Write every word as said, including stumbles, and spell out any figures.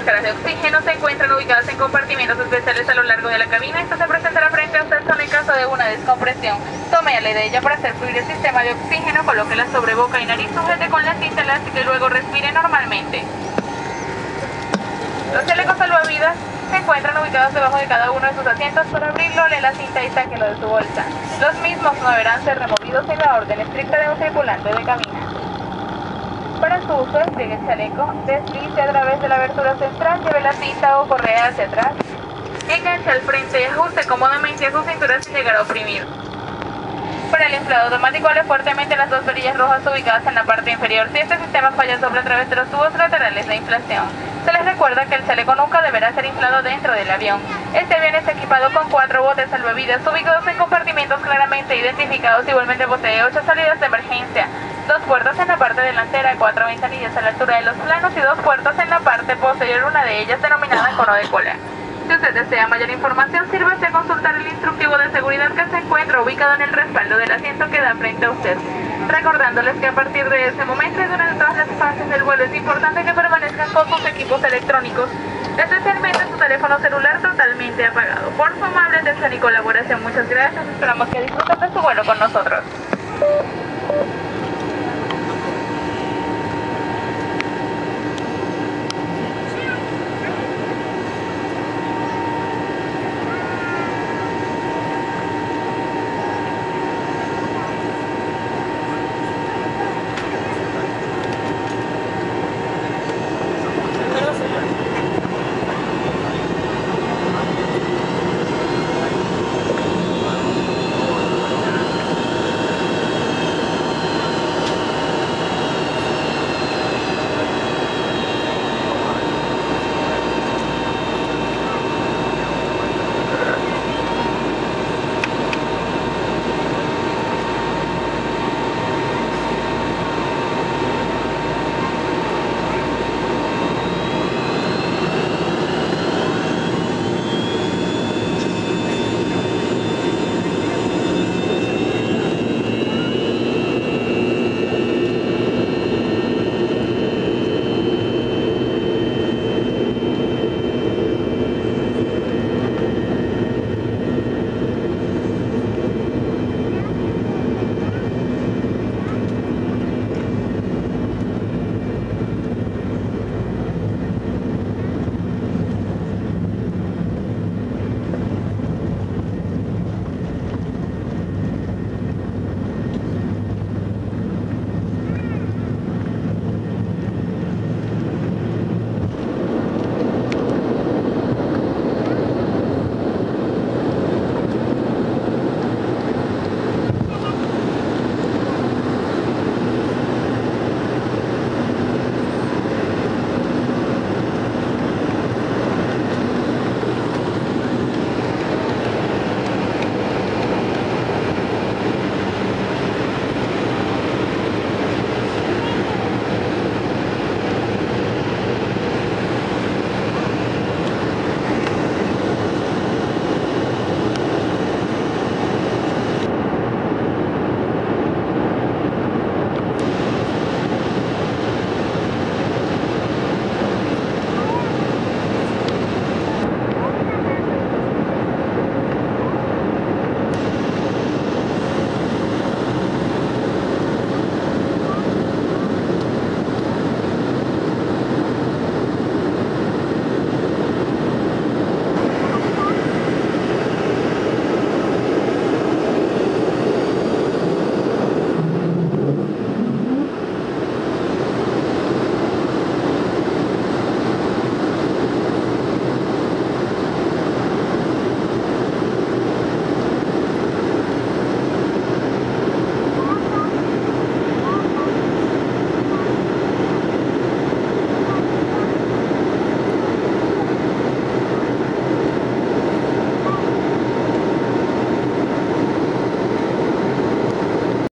máscaras de oxígeno se encuentran ubicadas en compartimientos especiales a lo largo de la cabina. Esto se presentará frente a usted solo en caso de una descompresión. Tome aire de ella para hacer fluir el sistema de oxígeno, colóquela sobre boca y nariz, sujete con las cintas y que luego respire normalmente. Los chalecos salvavidas se encuentran ubicados debajo de cada uno de sus asientos. Para abrirlo, lee la cinta y sáquelo de su bolsa. Los mismos no deberán ser removidos sin la orden estricta de un tripulante de cabina. Para su uso, despliegue el chaleco, deslice a través de la abertura central, lleve la cinta o correa hacia atrás, enganche al frente y ajuste cómodamente a su cintura sin llegar a oprimir. Para el inflado automático, ale fuertemente las dos perillas rojas ubicadas en la parte inferior. Si este sistema falla, sopla a través de los tubos laterales de inflación. Se les recuerda que el chaleco nunca deberá ser inflado dentro del avión. Este avión está equipado con cuatro botes salvavidas ubicados en compartimentos claramente identificados. Igualmente posee ocho salidas de emergencia, dos puertas en la parte delantera, cuatro ventanillas a la altura de los planos y dos puertas en la parte posterior, una de ellas denominada cono de cola. Si usted desea mayor información, sírvase a consultar el instructivo de seguridad que se encuentra ubicado en el respaldo del asiento que da frente a usted. Recordándoles que a partir de este momento y durante todas las fases del vuelo es importante que permanezcan con sus equipos electrónicos, especialmente su teléfono celular, totalmente apagado. Por su amable atención y colaboración, muchas gracias. Esperamos que disfruten de su vuelo con nosotros.